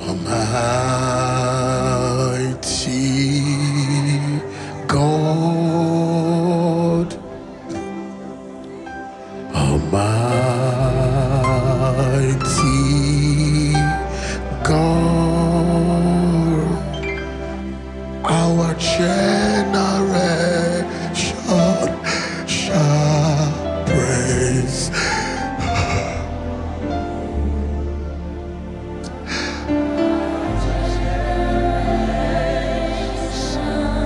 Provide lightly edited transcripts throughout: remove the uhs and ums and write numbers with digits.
Almighty God, Almighty God, our generation shall praise. Generation shall praise your name. Our generation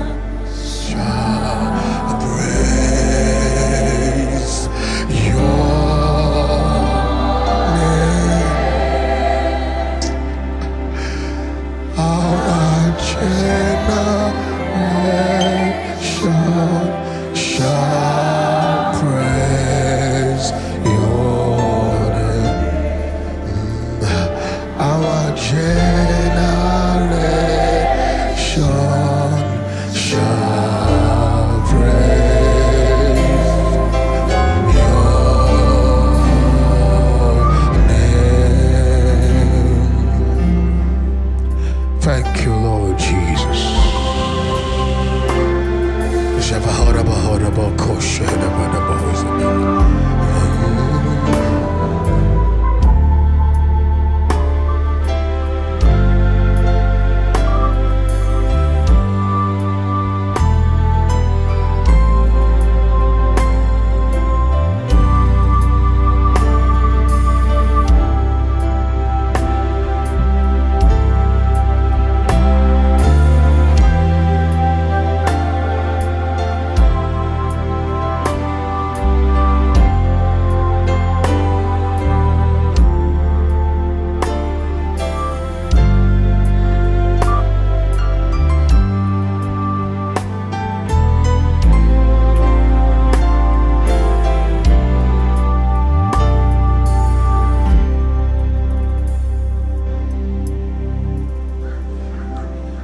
shall praise your name. Thank you, Lord Jesus.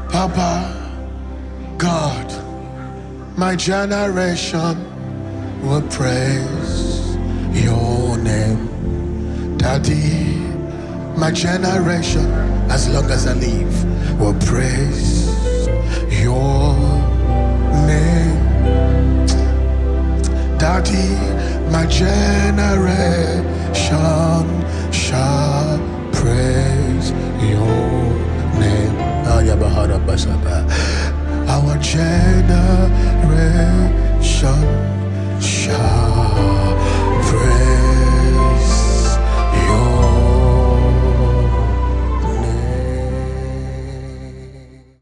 Papa, God, my generation will praise your name. Daddy, my generation, as long as I live, will praise your name. Daddy, my generation shall praise your name. Our generation